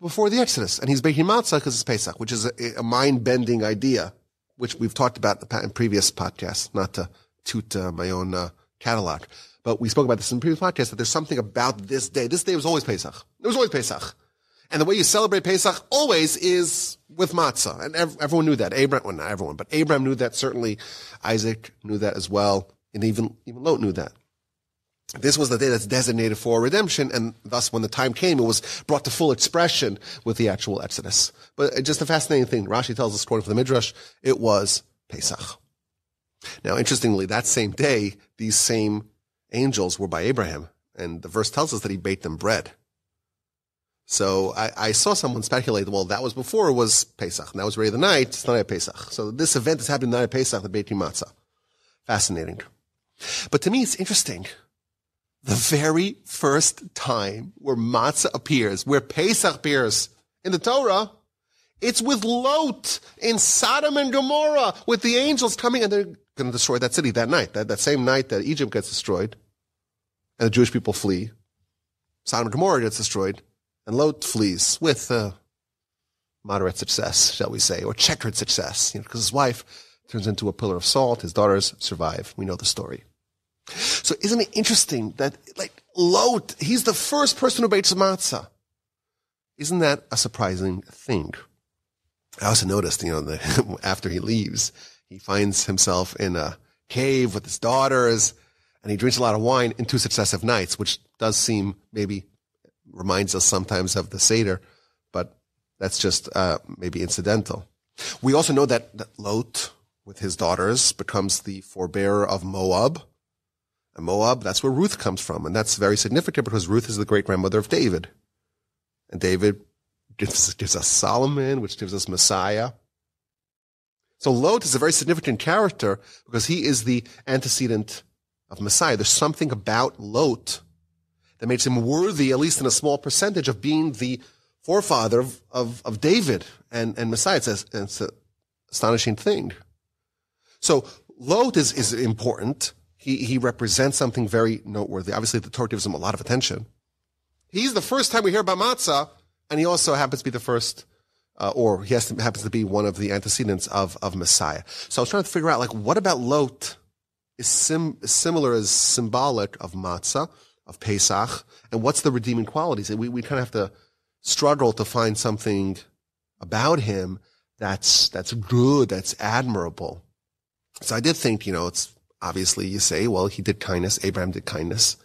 the Exodus. And he's baking matzah because it's Pesach, which is a mind-bending idea, which we've talked about in previous podcasts, not to toot my own catalog. But we spoke about this in the previous podcast, that there's something about this day. This day was always Pesach. It was always Pesach. And the way you celebrate Pesach always is with matzah. And everyone knew that. Abraham knew that, certainly. Isaac knew that as well. And even Lot knew that. This was the day that's designated for redemption, and thus when the time came, it was brought to full expression with the actual Exodus. But just a fascinating thing. Rashi tells us, according to the Midrash, it was Pesach. Now, interestingly, that same day, these same angels were by Abraham, and the verse tells us that he baked them bread. So I saw someone speculate, well, that was before it was Pesach, and that was already the night, it's the night of Pesach. So this event is happening the night of Pesach, the Beit Matzah. Fascinating. But to me, it's interesting. The very first time where matzah appears, where Pesach appears in the Torah, it's with Lot in Sodom and Gomorrah, with the angels coming, and they're going to destroy that city that night, that same night that Egypt gets destroyed, and the Jewish people flee. Sodom and Gomorrah gets destroyed, and Lot flees with moderate success, shall we say, or checkered success, because his wife turns into a pillar of salt, his daughters survive. We know the story. So isn't it interesting that, Lot, he's the first person who bakes matzah. Isn't that a surprising thing? I also noticed, that after he leaves, he finds himself in a cave with his daughters, and he drinks a lot of wine in 2 successive nights, which does seem, maybe reminds us sometimes of the Seder, but that's just maybe incidental. We also know that Lot, with his daughters, becomes the forebearer of Moab. And Moab, that's where Ruth comes from. And that's very significant because Ruth is the great-grandmother of David. And David gives us Solomon, which gives us Messiah. So Lot is a very significant character because he is the antecedent of Messiah. There's something about Lot that makes him worthy, at least in a small percentage, of being the forefather of David and Messiah. It's an astonishing thing. So Lot is important. He represents something very noteworthy. Obviously, the Torah gives him a lot of attention. He's the first time we hear about matzah, and he also happens to be the first, happens to be one of the antecedents of Messiah. So I was trying to figure out, what about Lot is similar as symbolic of matzah, of Pesach, and what's the redeeming qualities? And we kind of have to struggle to find something about him that's good, that's admirable. So I did think, it's... Obviously, you say, well, he did kindness. Abraham did kindness.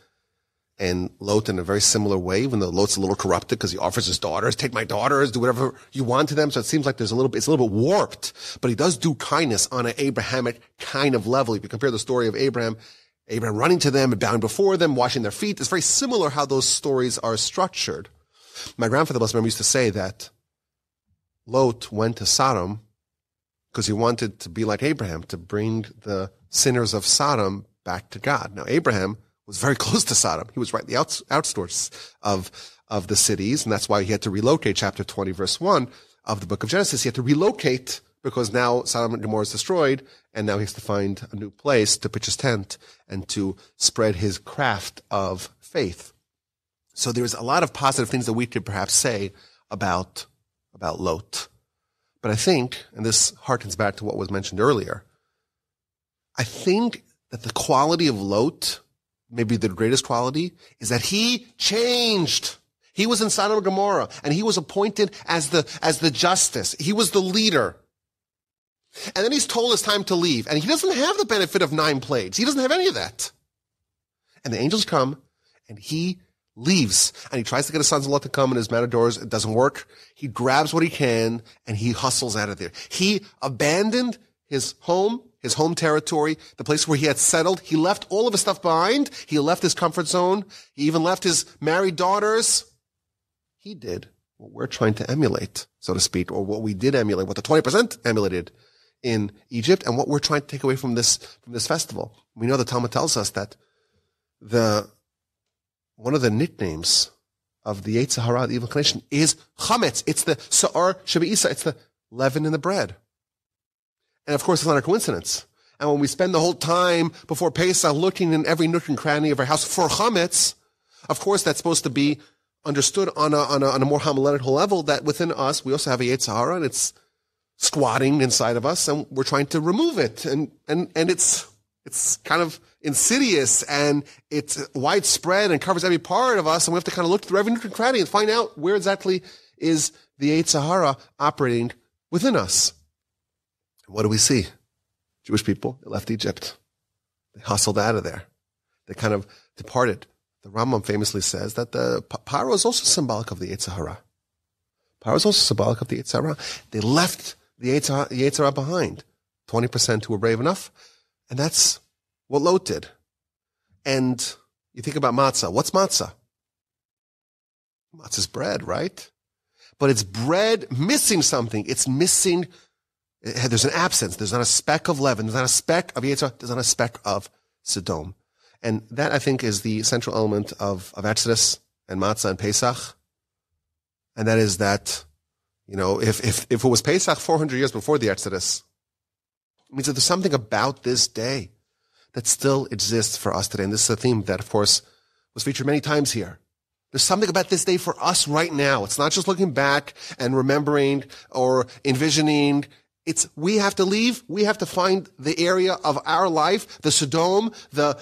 And Lot, in a very similar way, even though Lot's a little corrupted because he offers his daughters, take my daughters, do whatever you want to them. So it seems like it's a little bit warped, but he does do kindness on an Abrahamic kind of level. If you compare the story of Abraham running to them and bowing before them, washing their feet, it's very similar how those stories are structured. My grandfather, bless him, used to say that Lot went to Sodom because he wanted to be like Abraham, to bring the sinners of Sodom back to God. Now, Abraham was very close to Sodom. He was right in the outskirts of the cities, and that's why he had to relocate. Chapter 20, verse 1 of the book of Genesis, he had to relocate because now Sodom and Gomorrah is destroyed, and now he has to find a new place to pitch his tent and to spread his craft of faith. So there's a lot of positive things that we could perhaps say about Lot. But I think, and this harkens back to what was mentioned earlier, I think that the quality of Lot, maybe the greatest quality, is that he changed. He was in Sodom and Gomorrah, and he was appointed as the justice. He was the leader. And then he's told it's time to leave, and he doesn't have the benefit of 9 plagues. He doesn't have any of that. And the angels come, and he leaves, and he tries to get his sons in law to come, and his matadors, it doesn't work. He grabs what he can, and he hustles out of there. He abandoned his home territory, the place where he had settled. He left all of his stuff behind. He left his comfort zone. He even left his married daughters. He did what we're trying to emulate, so to speak, or what we did emulate, what the 20% emulated in Egypt, and what we're trying to take away from this festival. We know the Talmud tells us that one of the nicknames of the Yetzer Hara, the evil inclination, is chametz. It's the sa'ar shebe'isa. It's the leaven in the bread. And of course, it's not a coincidence. And when we spend the whole time before Pesach looking in every nook and cranny of our house for chametz, of course, that's supposed to be understood on a more homiletical level, that within us, we also have a Yetzer Hara, and it's squatting inside of us, and we're trying to remove it. And it's kind of insidious, and it's widespread and covers every part of us, and we have to kind of look through every nook and cranny and find out where exactly is the Yetzer Hara operating within us. And what do we see? Jewish people, they left Egypt. They hustled out of there. They kind of departed. The Rambam famously says that the Pharaoh is also symbolic of the Yetzer Hara. Pharaoh is also symbolic of the Yetzer Hara. They left the Yetzer Hara behind. 20% who were brave enough. And that's what Lot did. And you think about matzah. What's matzah? Matzah's bread, right? But it's bread missing something. It's missing, there's an absence. There's not a speck of leaven. There's not a speck of Yetzer Hara. There's not a speck of Sodom. And that, I think, is the central element of Exodus and Matzah and Pesach. And that is that, you know, if it was Pesach 400 years before the Exodus, it means that there's something about this day that still exists for us today. And this is a theme that, of course, was featured many times here. There's something about this day for us right now. It's not just looking back and remembering or envisioning. It's, we have to leave, we have to find the area of our life, the Sodom, the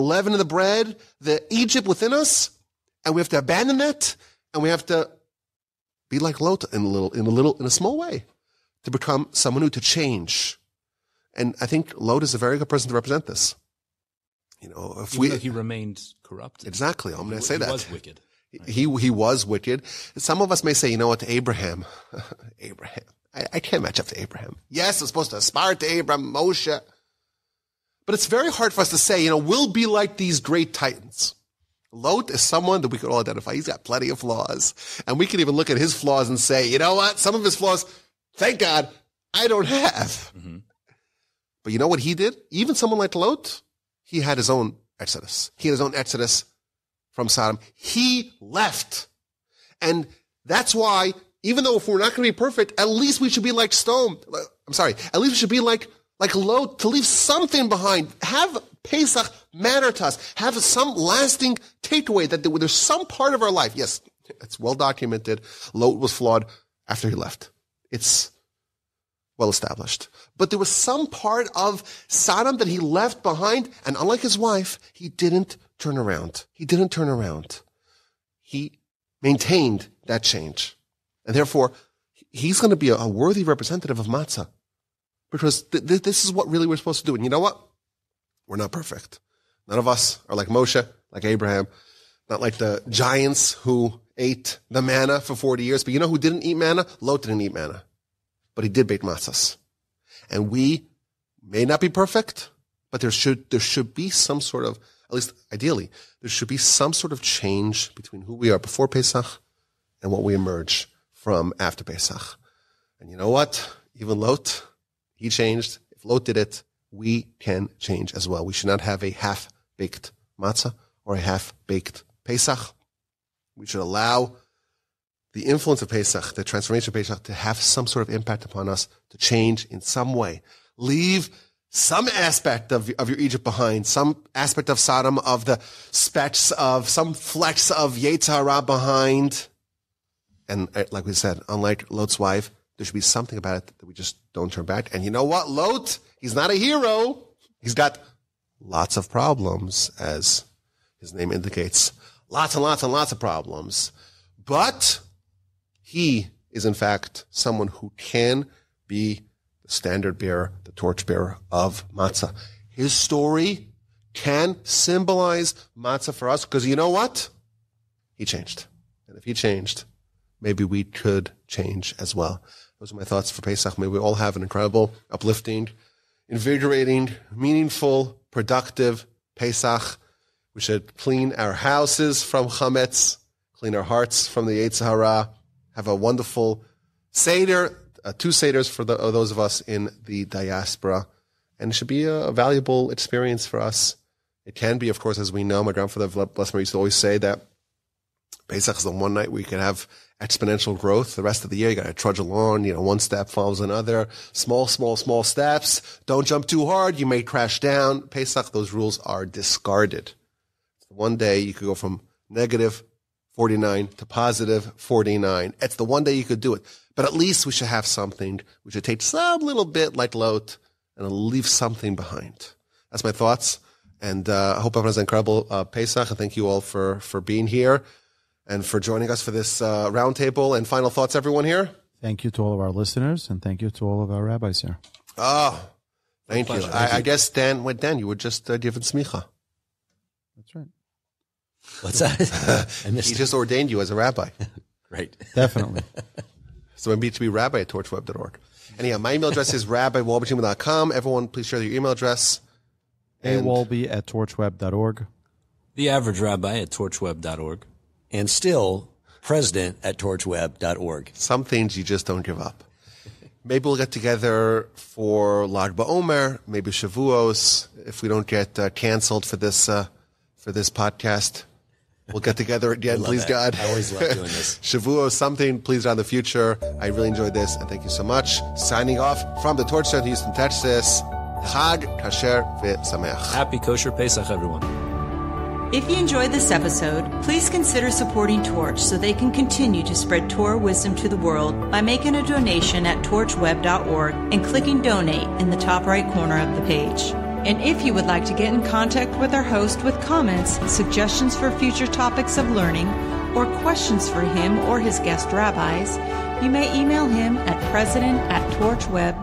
leaven of the bread, the Egypt within us, and we have to abandon it, and we have to be like Lot in a small way, to become someone new, to change. And I think Lot is a very good person to represent this. You know, if even we though he remained corrupt. Exactly, I'm going to say that. He was wicked. Right? He was wicked. Some of us may say, you know what, Abraham. I can't match up to Abraham. Yes, I'm supposed to aspire to Abraham, Moshe. But it's very hard for us to say, you know, we'll be like these great titans. Lot is someone that we could all identify. He's got plenty of flaws. And we can even look at his flaws and say, you know what? Some of his flaws, thank God, I don't have. Mm-hmm. But you know what he did? Even someone like Lot, he had his own exodus. He had his own exodus from Sodom. He left. And that's why, even though if we're not going to be perfect, at least we should be like Lot, to leave something behind. Have Pesach matter to us. Have some lasting takeaway that there's some part of our life. Yes, it's well documented. Lot was flawed after he left. It's well established. But there was some part of Sodom that he left behind, and unlike his wife, he didn't turn around. He maintained that change. And therefore, he's going to be a worthy representative of matzah, because this is what really we're supposed to do. And you know what? We're not perfect. None of us are like Moshe, like Abraham, not like the giants who ate the manna for 40 years. But you know who didn't eat manna? Lot didn't eat manna, but he did bake matzahs. And we may not be perfect, but there should be some sort of, at least ideally, there should be some sort of change between who we are before Pesach and what we emerge from after Pesach. And you know what? Even Lot, he changed. If Lot did it, we can change as well. We should not have a half-baked matzah or a half-baked Pesach. We should allow the influence of Pesach, the transformation of Pesach, to have some sort of impact upon us, to change in some way. Leave some aspect of your Egypt behind, some aspect of Sodom, of the specks of, some flecks of Yetzer Hara behind. And like we said, unlike Lot's wife, there should be something about it that we just don't turn back. And you know what? Lot, he's not a hero. He's got lots of problems, as his name indicates. Lots and lots and lots of problems. But he is, in fact, someone who can be the standard bearer, the torch bearer of matzah. His story can symbolize matzah for us, because you know what? He changed. And if he changed, maybe we could change as well. Those are my thoughts for Pesach. May we all have an incredible, uplifting, invigorating, meaningful, productive Pesach. We should clean our houses from chametz, clean our hearts from the Yetzer Hara. Have a wonderful Seder, two Seders for those of us in the diaspora. And it should be a valuable experience for us. It can be, of course, as we know, my grandfather, bless him, used to always say that Pesach is the one night where you can have exponential growth. The rest of the year, you got to trudge along, you know, one step follows another. Small steps. Don't jump too hard. You may crash down. Pesach, those rules are discarded. One day you could go from negative 49 to positive 49. It's the one day you could do it. But at least we should have something. We should take some little bit like lot and leave something behind. That's my thoughts. And I hope everyone has an incredible Pesach. And thank you all for being here and for joining us for this roundtable. And final thoughts, everyone here? Thank you to all of our listeners, and thank you to all of our rabbis here. Oh, thank you. I guess, Dan, you were just given smicha. That's right. What's that? He just ordained you as a rabbi. Right. Definitely. So I'm B2B rabbi at torchweb.org. Anyhow, my email address is rabbiwolbe@gmail.com. Everyone, please share your email address. awolbe@torchweb.org. The average rabbi at torchweb.org. And still president at torchweb.org. Some things you just don't give up. Maybe we'll get together for Lag BaOmer, maybe Shavuos. If we don't get canceled for this podcast, we'll get together again, please that. God. I always love doing this. Shavuos, something, please, on the future. I really enjoyed this, and thank you so much. Signing off from the Torch Center, Houston, Texas. Chag Kasher V'Sameach. Happy Kosher Pesach, everyone. If you enjoyed this episode, please consider supporting Torch so they can continue to spread Torah wisdom to the world by making a donation at torchweb.org and clicking donate in the top right corner of the page. And if you would like to get in contact with our host with comments, suggestions for future topics of learning, or questions for him or his guest rabbis, you may email him at president@torchweb.org.